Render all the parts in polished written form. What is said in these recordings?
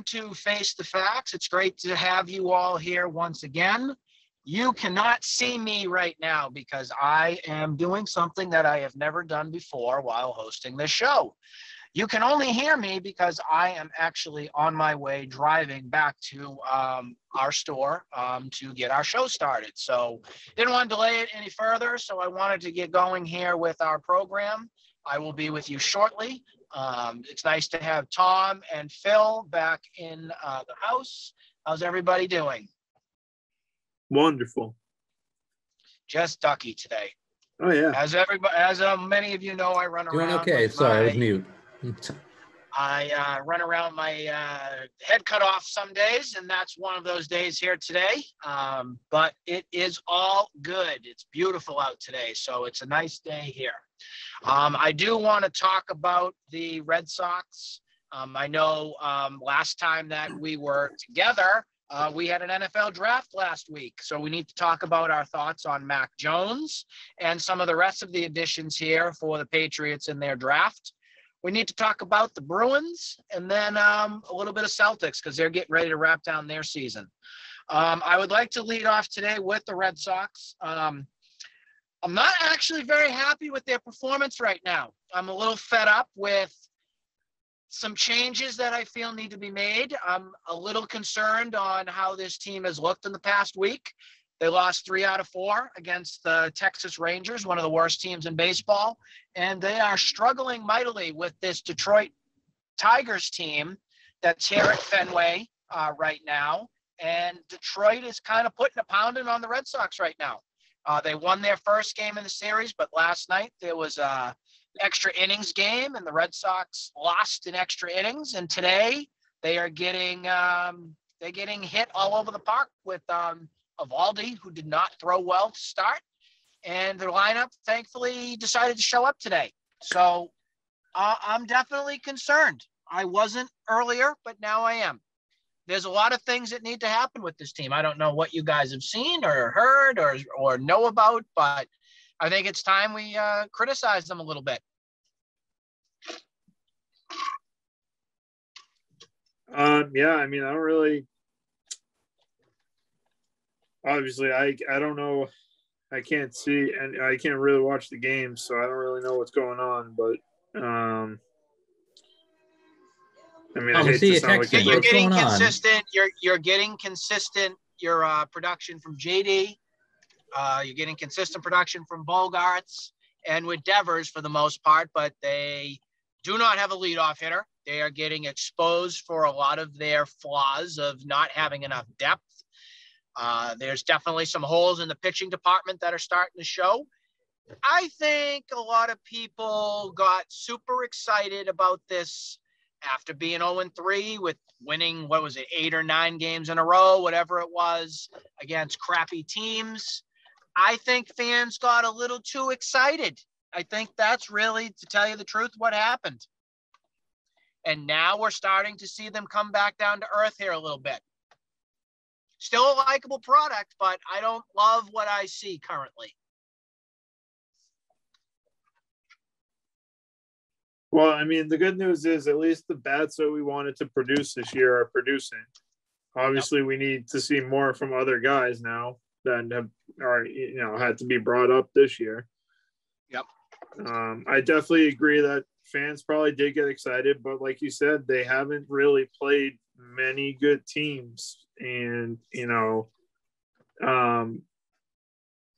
Welcome to Face the Facts. It's great to have you all here once again. You cannot see me right now because I am doing something that I have never done before while hosting this show. You can only hear me because I am actually on my way driving back to our store to get our show started. So didn't want to delay it any further, so I wanted to get going here with our program. I will be with you shortly. It's nice to have Tom and Phil back in the house. How's everybody doing? Wonderful. Just ducky today. Oh yeah. As everybody, as many of you know, I run around. Doing okay. Sorry, I was mute. I run around my head cut off some days, and that's one of those days here today. But it is all good. It's beautiful out today, so it's a nice day here. I do want to talk about the Red Sox. I know last time that we were together, we had an NFL draft last week, so we need to talk about our thoughts on Mac Jones and some of the rest of the additions here for the Patriots in their draft. We need to talk about the Bruins and then a little bit of Celtics because they're getting ready to wrap down their season. I would like to lead off today with the Red Sox. I'm not actually very happy with their performance right now. I'm a little fed up with some changes that I feel need to be made. I'm a little concerned on how this team has looked in the past week. They lost 3 out of 4 against the Texas Rangers, one of the worst teams in baseball, and they are struggling mightily with this Detroit Tigers team that's here at Fenway right now, and Detroit is kind of putting a pounding on the Red Sox right now. They won their first game in the series, but last night there was an extra innings game, and the Red Sox lost in extra innings, and today they are getting they're getting hit all over the park with Evaldi, who did not throw well to start, and their lineup thankfully decided to show up today. So I'm definitely concerned. I wasn't earlier, but now I am. There's a lot of things that need to happen with this team. I don't know what you guys have seen or heard or know about, but I think it's time we criticize them a little bit. Yeah, I mean, I don't really. Obviously, I don't know. I can't see, and I can't really watch the game, so I don't really know what's going on. But I mean, I hate to sound like you're getting consistent. You're getting consistent. Your production from JD. You're getting consistent production from Bogarts and with Devers for the most part, but they do not have a leadoff hitter. They are getting exposed for a lot of their flaws of not having enough depth. There's definitely some holes in the pitching department that are starting to show. I think a lot of people got super excited about this after being 0-3 with winning, 8 or 9 games in a row, whatever it was, against crappy teams. I think fans got a little too excited. I think that's really, to tell you the truth, what happened. And now we're starting to see them come back down to earth here a little bit. Still a likable product, but I don't love what I see currently. Well, I mean, the good news is at least the bats that we wanted to produce this year are producing. Obviously, we need to see more from other guys now that have, or, you know, had to be brought up this year. Yep. I definitely agree that fans probably did get excited, but like you said, they haven't really played many good teams. And, you know,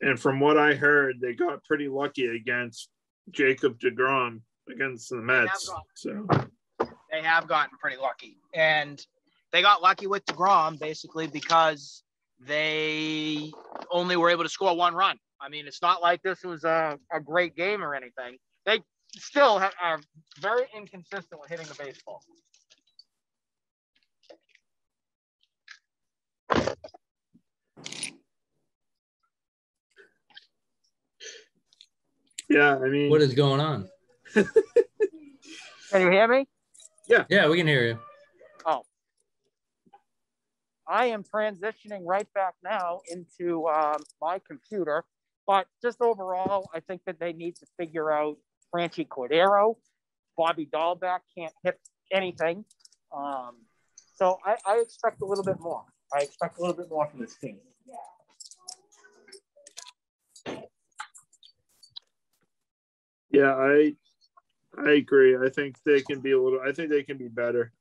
and from what I heard, they got pretty lucky against Jacob DeGrom against the Mets. They have gotten pretty lucky. And they got lucky with DeGrom basically because they only were able to score 1 run. I mean, it's not like this was a great game or anything. They still are very inconsistent with hitting the baseball. Yeah, I mean, what is going on? Can you hear me? Yeah. Yeah, we can hear you. Oh. I am transitioning right back now into my computer. But just overall, I think that they need to figure out Franchi Cordero. Bobby Dahlbeck can't hit anything. So I expect a little bit more. I expect a little bit more from this team. Yeah, I agree. I think they can be I think they can be better.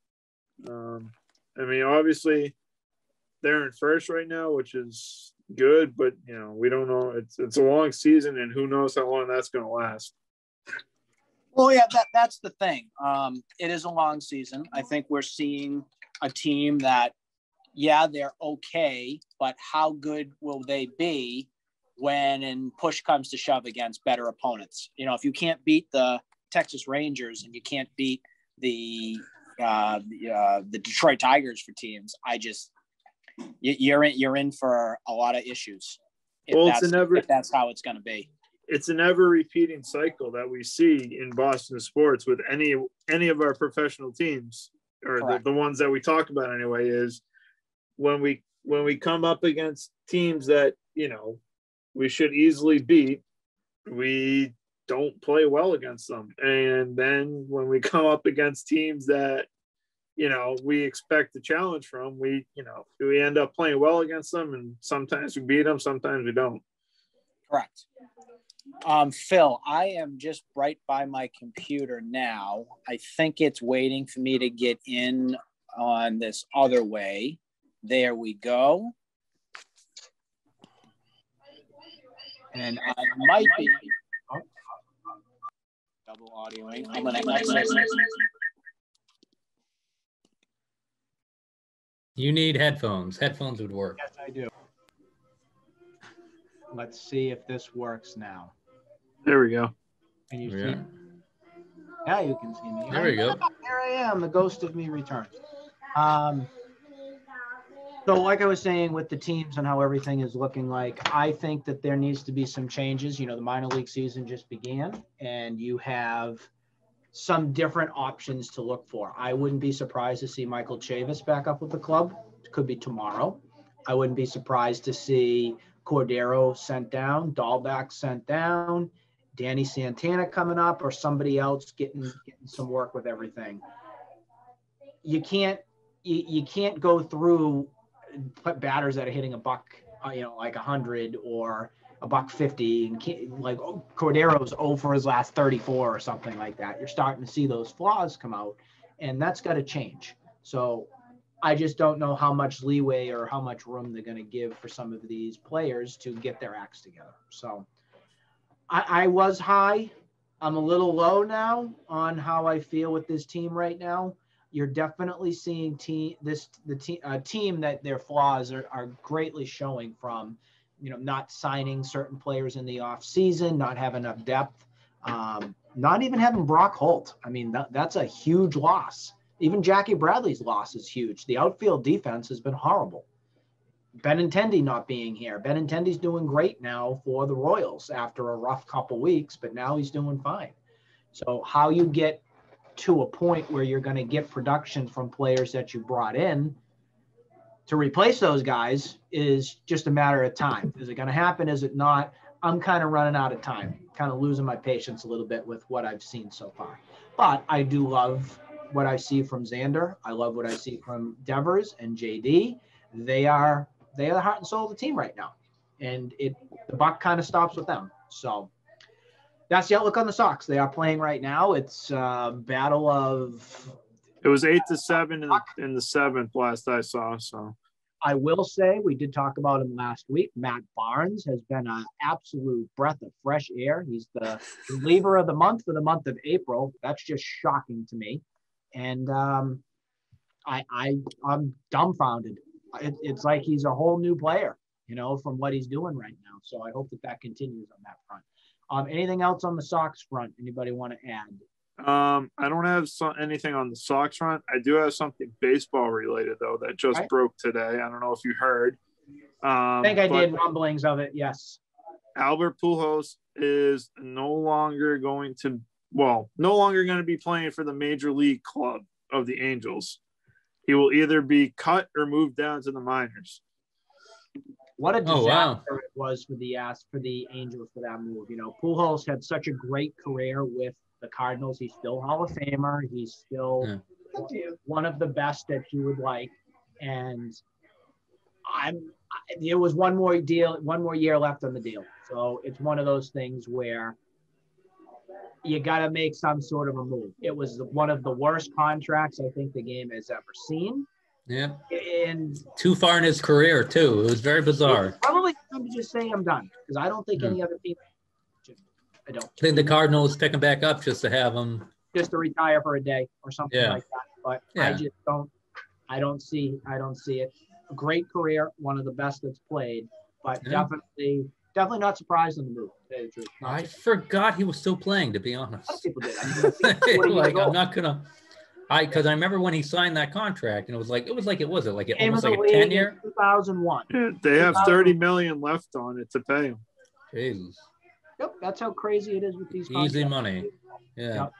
I mean, obviously they're in first right now, which is good, but you know, we don't know. It's a long season and who knows how long that's going to last. Well, yeah, that's the thing. It is a long season. I think we're seeing a team that, yeah, they're okay, but how good will they be when and push comes to shove against better opponents? You know, if you can't beat the Texas Rangers and you can't beat the Detroit Tigers for teams, you're in for a lot of issues. If that's how it's going to be. It's an ever-repeating cycle that we see in Boston sports with any of our professional teams, or the ones that we talk about anyway, is when we come up against teams that, you know, we should easily beat, we don't play well against them. And then when we come up against teams that, you know, we expect a challenge from, we end up playing well against them, and sometimes we beat them, sometimes we don't. Correct. Phil, I am just right by my computer now. I think it's waiting for me to get in on this other way. There we go. And I might be double audioing. I'm going to. You need headphones. Headphones would work. Yes, I do. Let's see if this works now. There we go. Can you see me? Yeah, you can see me. There we go. Here I am. The ghost of me returns. So like I was saying with the teams and how everything is looking like, I think that there needs to be some changes. You know, the minor league season just began, and you have some different options to look for. I wouldn't be surprised to see Michael Chavis back up with the club. It could be tomorrow. I wouldn't be surprised to see Cordero sent down, Dahlback sent down, Danny Santana coming up, or somebody else getting some work with everything. You can't go through put batters that are hitting a buck 100 or $150 and can't, like Cordero's 0 for his last 34 or something like that. You're starting to see those flaws come out, and that's got to change. So I just don't know how much leeway or how much room they're going to give for some of these players to get their acts together. So I was high. I'm a little low now on how I feel with this team right now. You're definitely seeing a team that their flaws are greatly showing from, you know, not signing certain players in the off season, not having enough depth, not even having Brock Holt. I mean, that's a huge loss. Even Jackie Bradley's loss is huge. The outfield defense has been horrible. Benintendi not being here. Benintendi's doing great now for the Royals after a rough couple weeks, but now he's doing fine. So how you get to a point where you're going to get production from players that you brought in to replace those guys is just a matter of time. Is it going to happen? Is it not? I'm kind of running out of time, kind of losing my patience a little bit with what I've seen so far. But I do love what I see from Xander. I love what I see from Devers and JD. They are the heart and soul of the team right now. And the buck kind of stops with them. So that's the outlook on the Sox. They are playing right now. It's a battle of... It was 8-7 in the seventh last I saw. So I will say, we did talk about him last week. Matt Barnes has been an absolute breath of fresh air. He's the reliever of the month for the month of April. That's just shocking to me. And I'm dumbfounded. It's like he's a whole new player, you know, from what he's doing right now. So I hope that continues on that front. Anything else on the Sox front? Anybody want to add? I don't have anything on the Sox front. I do have something baseball related though that just broke today. I don't know if you heard. I think I did rumblings of it. Yes. Albert Pujols is no longer going to be playing for the major league club of the Angels. He will either be cut or moved down to the minors. What a disaster it was for the Angels for that move. You know, Pujols had such a great career with the Cardinals. He's still Hall of Famer. He's still one of the best that you would like. And it was one more year left on the deal. So it's one of those things where you got to make some sort of a move. It was one of the worst contracts I think the game has ever seen. Yeah. And too far in his career too. It was very bizarre. It was probably time to just say I'm done, because I don't think any other team. I think the Cardinals pick him back up just to have him. Just to retire for a day or something like that. But I just don't. I don't see it. A great career, one of the best that's played, but definitely not surprised on the move. I forgot he was still playing, to be honest. A lot of people did. Because I remember when he signed that contract, and it was like almost like a 10-year. 2001. They have $30 million left on it to pay him. Jesus. Yep, that's how crazy it is with these contracts. Easy money. Yeah. Yep.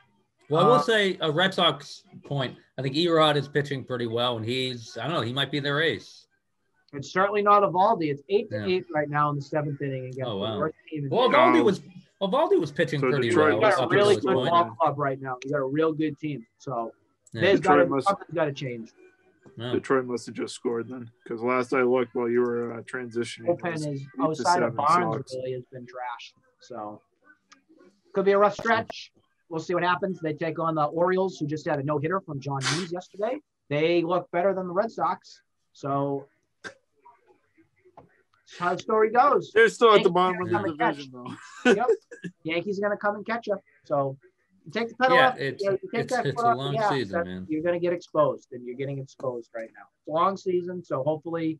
Well, I will say a Red Sox point. I think Erod is pitching pretty well, and he might be their ace. It's certainly not Eovaldi. It's 8-8 right now in the seventh inning against the worst team. Well, Eovaldi was pitching pretty well. You got a really good ball club right now. You got a real good team. So something's got to change. Yeah. Detroit must have just scored then, because last I looked, while you were transitioning, outside of Barnes really has been trashed. So could be a rough stretch. We'll see what happens. They take on the Orioles, who just had a no-hitter from John Means yesterday. They look better than the Red Sox. So that's how the story goes. They're still at the bottom of the division, though. Yep. Yankees are going to come and catch you. So you take the pedal off. It's a long season, man. You're going to get exposed, and you're getting exposed right now. It's a long season, so hopefully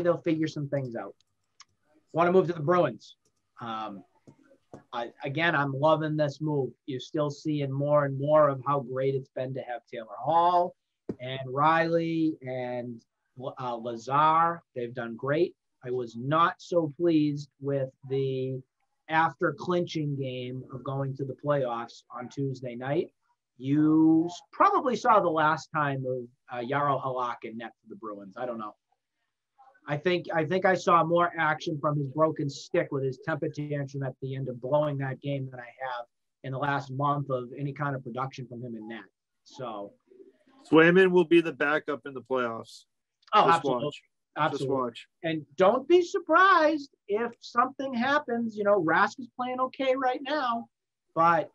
they'll figure some things out. Want to move to the Bruins. I'm loving this move. You're still seeing more and more of how great it's been to have Taylor Hall and Riley and Lazar. They've done great. I was not so pleased with the after clinching game of going to the playoffs on Tuesday night. You probably saw the last time of Yaroslav Halak in net for the Bruins. I don't know. I think I saw more action from his broken stick with his temper tantrum at the end of blowing that game than I have in the last month of any kind of production from him in that. So Swayman will be the backup in the playoffs. Oh, Just watch. And don't be surprised if something happens. You know, Rask is playing okay right now, but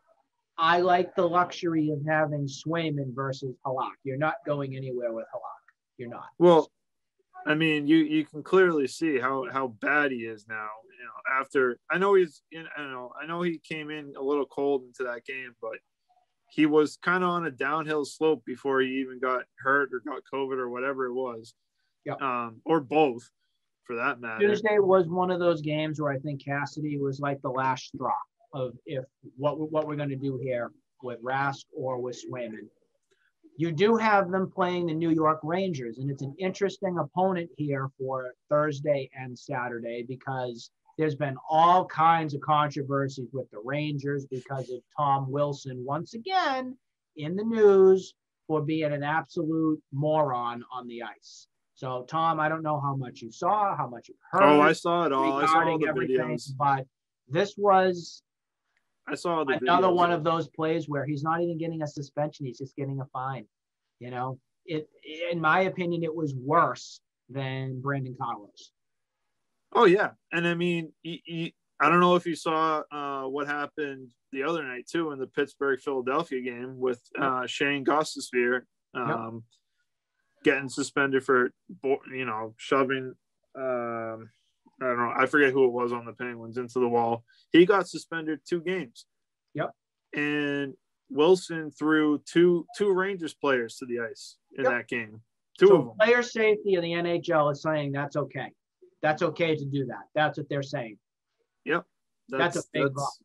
I like the luxury of having Swayman versus Halak. You're not going anywhere with Halak. You're not. Well, I mean, you can clearly see how bad he is now. You know, after I know he came in a little cold into that game, but he was kind of on a downhill slope before he even got hurt or got COVID or whatever it was, or both, for that matter. Tuesday was one of those games where I think Cassidy was like the last straw of what we're going to do here with Rask or with Swayman. You do have them playing the New York Rangers, and it's an interesting opponent here for Thursday and Saturday, because there's been all kinds of controversies with the Rangers because of Tom Wilson, once again, in the news for being an absolute moron on the ice. So, Tom, I don't know how much you saw, how much you heard. Oh, I saw it all. I saw all the videos. But this was... I saw another one of those plays where he's not even getting a suspension. He's just getting a fine. You know, in my opinion, it was worse than Brandon Gostisbehere. Oh, yeah. And I mean, I don't know if you saw what happened the other night, too, in the Pittsburgh-Philadelphia game with Shane Gostisbehere getting suspended for, shoving I don't know. I forget who it was on the Penguins into the wall. He got suspended 2 games. Yep. And Wilson threw two Rangers players to the ice in that game. Two of them. Player safety in the NHL is saying that's okay. That's okay to do that. That's what they're saying. Yep. That's a big problem.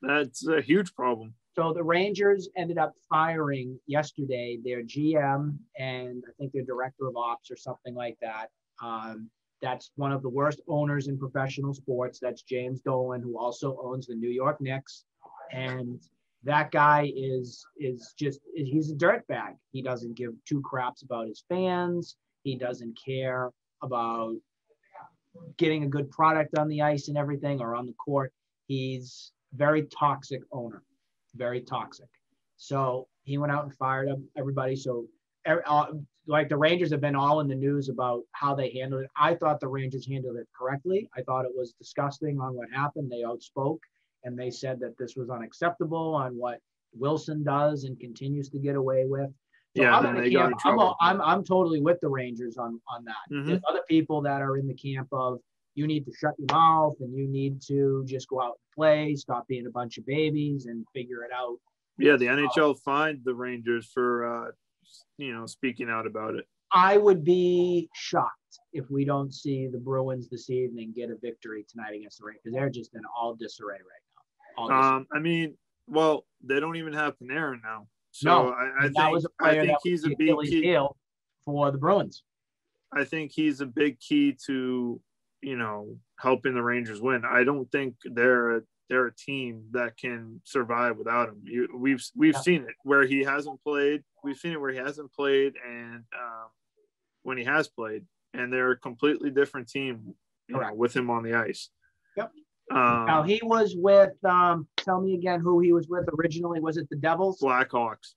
That's a huge problem. So the Rangers ended up firing yesterday their GM and I think their director of ops or something like that. That's one of the worst owners in professional sports. That's James Dolan, who also owns the New York Knicks. And that guy is just, he's a dirtbag. He doesn't give 2 craps about his fans. He doesn't care about getting a good product on the ice and everything or on the court. He's very toxic owner, very toxic. So He went out and fired everybody. So like the Rangers have been all in the news about how they handled it. I thought the Rangers handled it correctly. I thought it was disgusting on what happened. They outspoke and they said that this was unacceptable on what Wilson does and continues to get away with. So yeah, I'm totally with the Rangers on that. Mm-hmm. There's other people that are in the camp of you need to shut your mouth and you need to just go out and play, stop being a bunch of babies and figure it out. Yeah, the NHL fined the Rangers for, speaking out about it. I would be shocked if we don't see the Bruins this evening get a victory tonight against the Rangers. They're just in all disarray right now. They don't even have Panarin now. So no, I think he's a big key for the Bruins. I think he's a big key to, helping the Rangers win. I don't think they're a team that can survive without him. We've seen it where he hasn't played. We've seen it where he hasn't played, and when he has played, and they're a completely different team with him on the ice. Yep. Now he was with. Tell me again who he was with originally. Was it the Devils? Blackhawks.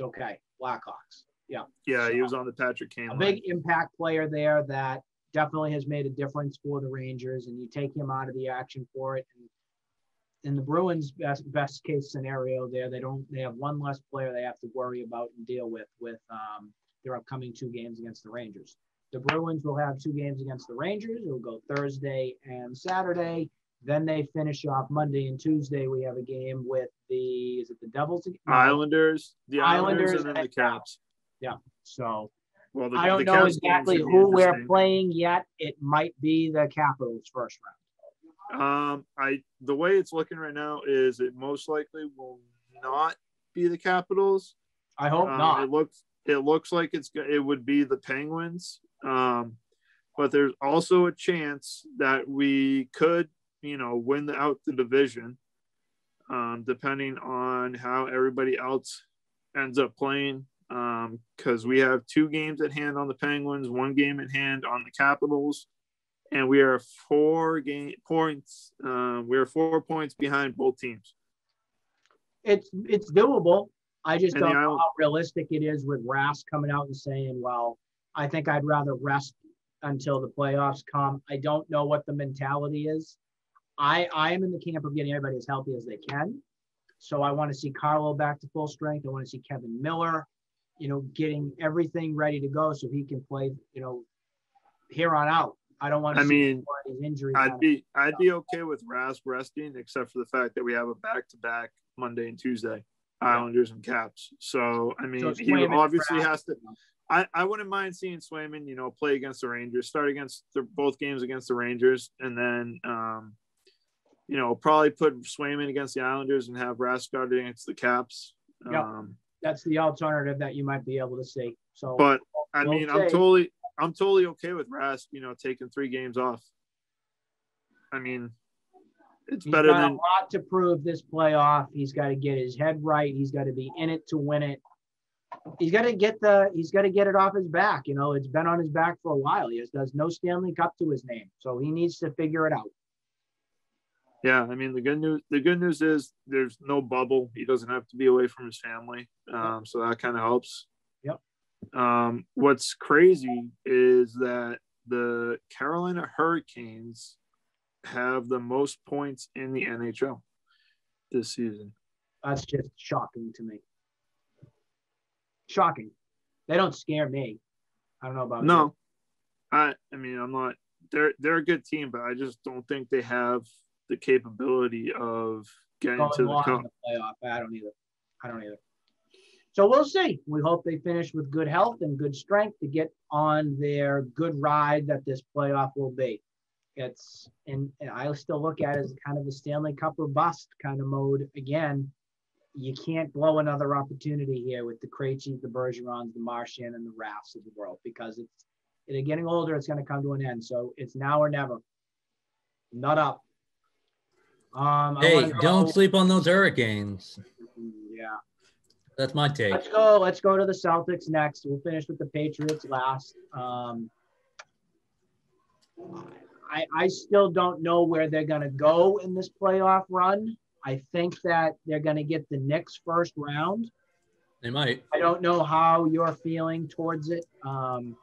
Okay, Blackhawks. Yeah. Yeah, so, he was on the Patrick Kane. A big impact player there that definitely has made a difference for the Rangers, and you take him out of the action for it. And in the Bruins' best case scenario, there they have one less player they have to worry about and deal with their upcoming two games against the Rangers. The Bruins will have two games against the Rangers. It will go Thursday and Saturday. Then they finish off Monday and Tuesday. We have a game with the Devils? Islanders. The Islanders and then the Caps. Yeah. So. Well, I don't know exactly who we're playing yet. It might be the Capitals first round. The way it's looking right now is it most likely will not be the Capitals. I hope not. It looks like it would be the Penguins. But there's also a chance that we could, win out the division, depending on how everybody else ends up playing. Because we have two games at hand on the Penguins, one game at hand on the Capitals, and we are 4 points. We are 4 points behind both teams. It's doable. I just don't know how realistic it is with Rask coming out and saying, "Well, I think I'd rather rest until the playoffs come." I don't know what the mentality is. I am in the camp of getting everybody as healthy as they can. So I want to see Carlo back to full strength. I want to see Kevin Miller. Getting everything ready to go so he can play, here on out. I don't want to see his injuries. I'd be okay with Rask resting, except for the fact that we have a back-to-back Monday and Tuesday, Islanders and Caps. So, he obviously has to – I wouldn't mind seeing Swayman, play against the Rangers, start against both games against the Rangers, and then, probably put Swayman against the Islanders and have Rask start against the Caps. Yeah. That's the alternative that you might be able to see. So, but I'm totally okay with Rask, taking 3 games off. He's better than a lot to prove this playoff. He's got to get his head right. He's got to be in it to win it. He's got to get it off his back. It's been on his back for a while. He has no Stanley Cup to his name, so he needs to figure it out. Yeah, the good news is there's no bubble. He doesn't have to be away from his family, so that kind of helps. Yep. What's crazy is that the Carolina Hurricanes have the most points in the NHL this season. That's just shocking to me. Shocking. They don't scare me. I don't know about you. I'm not. They're a good team, but I just don't think they have the capability of getting to the cup. I don't either. So we'll see. We hope they finish with good health and good strength to get on their good ride that this playoff will be. And I still look at it as kind of a Stanley Cup or bust kind of mode. Again, you can't blow another opportunity here with the Krejci, the Bergerons, the Marchand, and the Rasks of the world, because it's getting older. It's going to come to an end. So it's now or never. Nut up. Don't sleep on those Hurricanes. Yeah. That's my take. Let's go to the Celtics next. We'll finish with the Patriots last. I still don't know where they're going to go in this playoff run. I think that they're going to get the Knicks first round. They might. I don't know how you're feeling towards it. I'm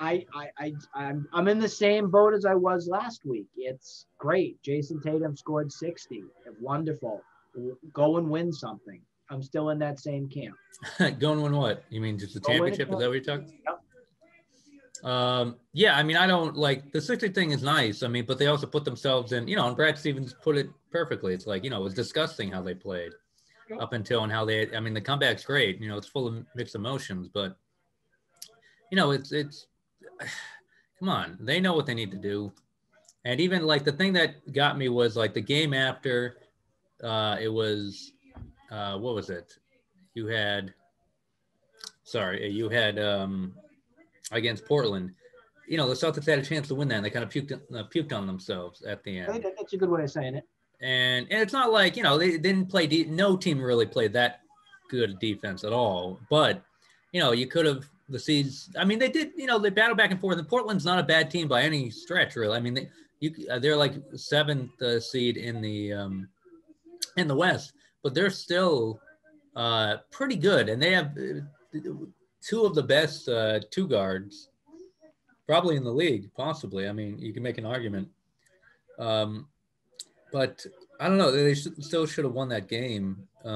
in the same boat as I was last week. It's great. Jason Tatum scored 60. Wonderful. Go and win something. I'm still in that same camp. Go and win what? You mean just the championship? Is that what you're talking about? Yep. Yeah, I mean, I don't like the 60 thing is nice. I mean, but they also put themselves in, you know, and Brad Stevens put it perfectly. It's like, you know, it was disgusting how they played up until and how they, I mean, the comeback's great. You know, it's full of mixed emotions, but, you know, it's, come on, they know what they need to do. And even like the thing that got me was like the game after it was, what was it? You had against Portland, you know, the Celtics had a chance to win that and they kind of puked on themselves at the end. I think that's a good way of saying it. And it's not like, you know, they didn't play no team really played that good defense at all, but you know, you could have, the Seas, I mean, they did, you know, they battled back and forth. And Portland's not a bad team by any stretch, really. I mean, they're like seventh seed in the West, but they're still pretty good. And they have two of the best two guards probably in the league, possibly. I mean, you can make an argument. But I don't know. They still should have won that game. I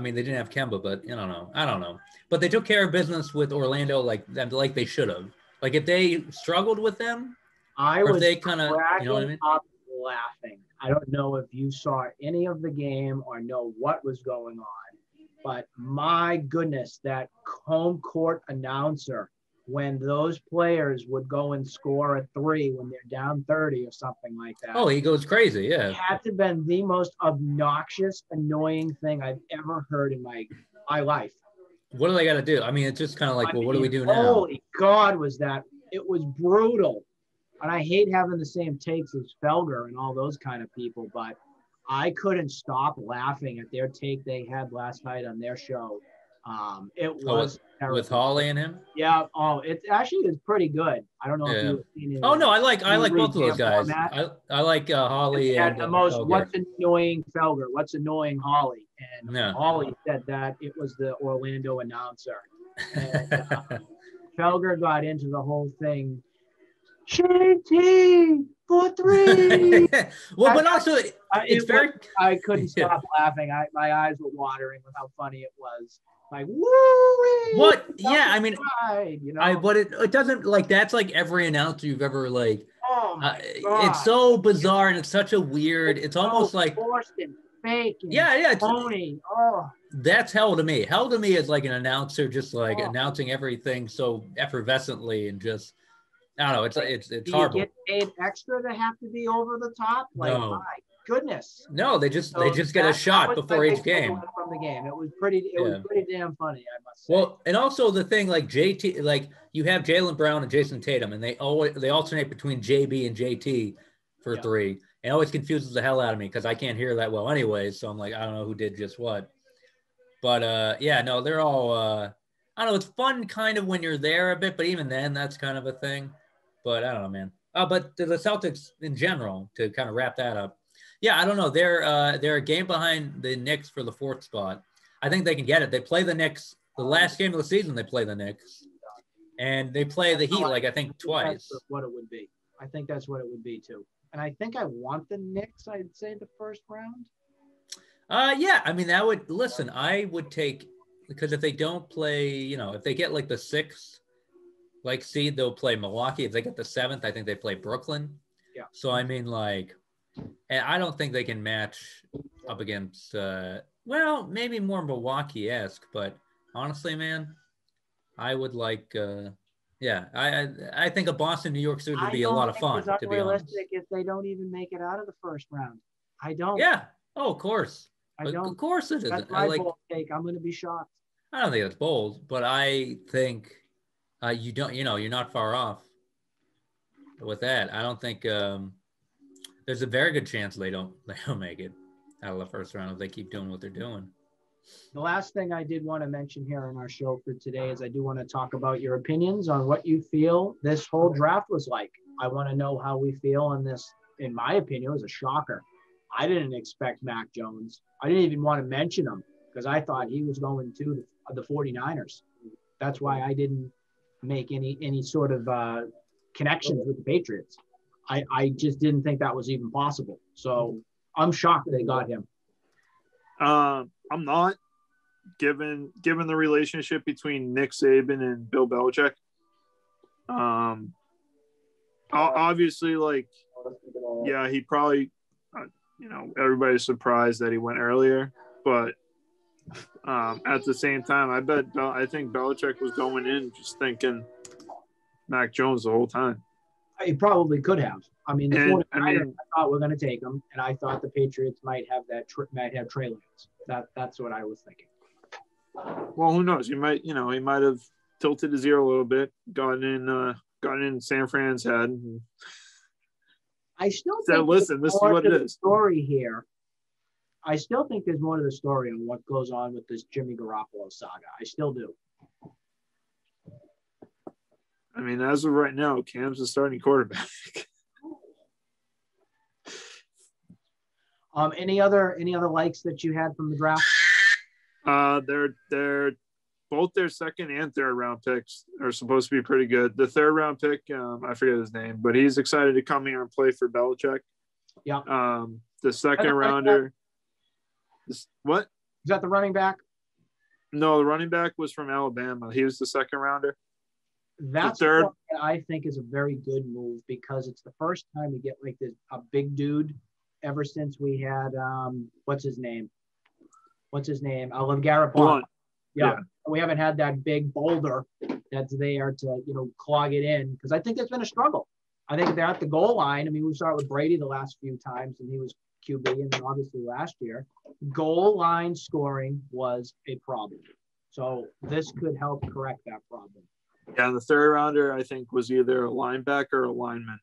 mean, they didn't have Kemba, but you know, I don't know. But they took care of business with Orlando like they should have. Like if they struggled with them, you know what I mean? Up laughing. I don't know if you saw any of the game or know what was going on, but my goodness, that home court announcer, when those players would go and score a three when they're down 30 or something like that. Oh, he goes crazy, yeah. It had to have been the most obnoxious, annoying thing I've ever heard in my life. What do they got to do? I mean, it's just kind of like, what do we do now? Holy God, was that. It was brutal. And I hate having the same takes as Felger and all those kind of people, but I couldn't stop laughing at their take they had last night on their show. It was with Hawley and him. Yeah. Oh, it actually is pretty good. I don't know if you've seen it. Oh no, I like both of those guys. I like Hawley and the most. Felger. What's annoying Felger? What's annoying Hawley? And Hawley said that it was the Orlando announcer. And, Felger got into the whole thing. Shane for three. Well, but also it's very. I couldn't stop laughing. My eyes were watering with how funny it was. Like, woo-wee, what? Yeah, I mean, you know? But it doesn't, like, that's like every announcer you've ever, like, oh my God. It's so bizarre and it's such a weird, it's so almost like forced and fake and phony. Oh, that's hell to me. Hell to me is like an announcer just like announcing everything so effervescently and just, I don't know, it's horrible. You get paid extra to have to be over the top? Like, no. My goodness. No, they just get a shot before each game. From the game, it was pretty. It was pretty damn funny, I must say. Well, and also the thing like JT, like you have Jaylen Brown and Jason Tatum, and they alternate between JB and JT for three. It always confuses the hell out of me because I can't hear that well, anyways. So I'm like, I don't know who did just what. But they're all. I don't know. It's fun kind of when you're there a bit, but even then, that's kind of a thing. But I don't know, man. But the Celtics in general, to kind of wrap that up. Yeah, I don't know. They're a game behind the Knicks for the fourth spot. I think they can get it. They play the Knicks. The last game of the season, they play the Knicks. And they play the Heat, like, I think twice. That's what it would be. I think that's what it would be, too. And I think I want the Knicks, I'd say, the first round. Yeah, I mean, that would – listen, I would take – because if they don't play, you know, if they get, like, the sixth, like, seed, they'll play Milwaukee. If they get the seventh, I think they play Brooklyn. Yeah. So, I mean, like – and I don't think they can match up against, maybe more Milwaukee-esque, but honestly, man, I would like, I think a Boston-New York series would be a lot of fun, to be honest. It's unrealistic if they don't even make it out of the first round. I don't. Yeah. Oh, of course. I don't. Of course it isn't. That's my bold take. I'm going to be shocked. I don't think it's bold, but I think you don't, you know, you're not far off with that. I don't think, there's a very good chance they don't make it out of the first round if they keep doing what they're doing. The last thing I did want to mention here on our show for today is I do want to talk about your opinions on what you feel this whole draft was like. I want to know how we feel on this. In my opinion, it was a shocker. I didn't expect Mac Jones. I didn't even want to mention him. because I thought he was going to the 49ers. That's why I didn't make any sort of connections with the Patriots. I just didn't think that was even possible. So I'm shocked they got him. I'm not, given the relationship between Nick Saban and Bill Belichick. Obviously, like, yeah, he probably, you know, everybody's surprised that he went earlier, but at the same time, I think Belichick was going in just thinking Mac Jones the whole time. He probably could have. I mean, I thought we're going to take him, and I thought the Patriots might have Trey Lance. That's what I was thinking. Well, who knows? He might have tilted his ear a little bit, gotten in San Fran's head. And I still said, "Listen, this is what it is." Story here. I still think there's more to the story on what goes on with this Jimmy Garoppolo saga. I still do. I mean, as of right now, Cam's the starting quarterback. Any other likes that you had from the draft? They're both their second and third round picks are supposed to be pretty good. The third round pick, I forget his name, but he's excited to come here and play for Belichick. Yeah. The second rounder. What? Is that the running back? No, the running back was from Alabama. He was the second rounder. That's what I think is a very good move, because it's the first time we get like this a big dude ever since we had what's his name? I love Garrett Blunt. Yeah. We haven't had that big boulder that's there to, you know, clog it in, because I think that's been a struggle. I think they're at the goal line. I mean, we saw it with Brady the last few times, and he was QB, and then obviously last year, goal line scoring was a problem. So this could help correct that problem. Yeah, the third rounder, I think, was either a linebacker or a lineman.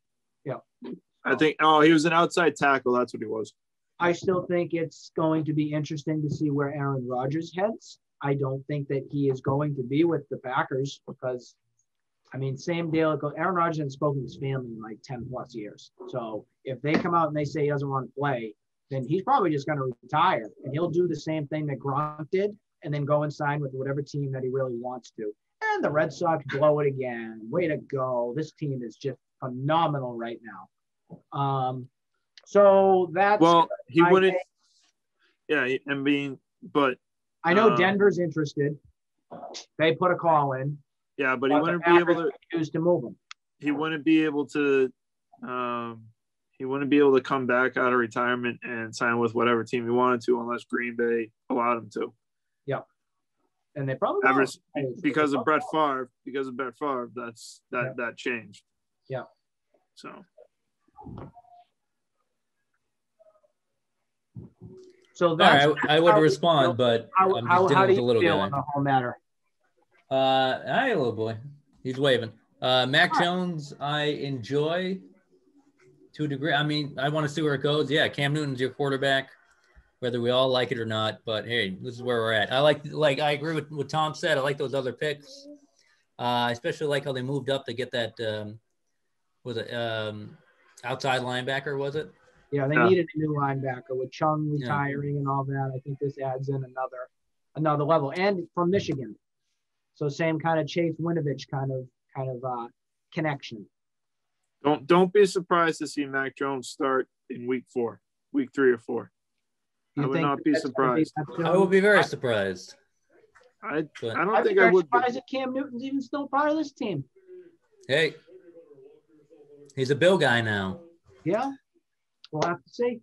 Yeah. He was an outside tackle. That's what he was. I still think it's going to be interesting to see where Aaron Rodgers heads. I don't think that he is going to be with the Packers because, I mean, same deal. Aaron Rodgers hasn't spoken to his family in like 10-plus years. So if they come out and they say he doesn't want to play, then he's probably just going to retire. And he'll do the same thing that Gronk did and then go and sign with whatever team that he really wants to. And the Red Sox blow it again. Way to go. This team is just phenomenal right now. So that's... Well, he wouldn't... Yeah, I mean, but... I know Denver's interested. They put a call in. Yeah, but he wouldn't be able to... choose to move him. He wouldn't be able to come back out of retirement and sign with whatever team he wanted to unless Green Bay allowed him to. Yeah. And they probably because of Brett Favre, that changed. Yeah. So that's all right. I would respond, but how do you feel on the whole matter? Hi, little boy. He's waving. Mac Jones, I enjoy to a degree. I mean, I want to see where it goes. Yeah, Cam Newton's your quarterback, whether we all like it or not, but hey, this is where we're at. I like I agree with what Tom said. I like those other picks. I especially like how they moved up to get that, outside linebacker, was it? Yeah, they needed a new linebacker with Chung retiring and all that. I think this adds in another level. And from Michigan. So same kind of Chase Winovich kind of connection. Don't be surprised to see Mac Jones start in week 3 or 4. I would not be surprised. I would be very surprised. I don't think I would be surprised if Cam Newton's even still part of this team. Hey, he's a Bill guy now. Yeah, we'll have to see.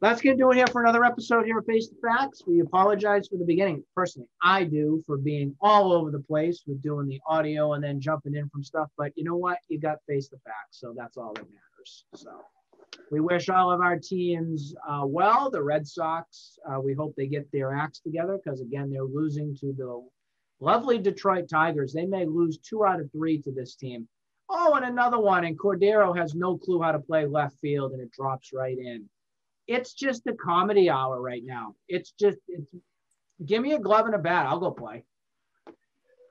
That's going to do it here for another episode here at Face the Facts. We apologize for the beginning. Personally, I do, for being all over the place with doing the audio and then jumping in from stuff. But you know what? You got Face the Facts, so that's all that matters. So. We wish all of our teams well. The Red Sox, we hope they get their acts together because, again, they're losing to the lovely Detroit Tigers. They may lose 2 out of 3 to this team. Oh, and another one, and Cordero has no clue how to play left field, and it drops right in. It's just a comedy hour right now. It's give me a glove and a bat. I'll go play.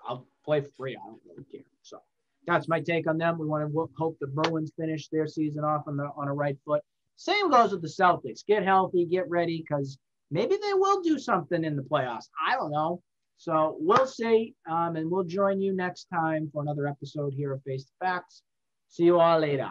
I'll play for free. I don't really care. So. That's my take on them. We want to hope the Bruins finish their season off on a right foot. Same goes with the Celtics. Get healthy, get ready, because maybe they will do something in the playoffs. I don't know. So we'll see, and we'll join you next time for another episode here of Face the Facts. See you all later.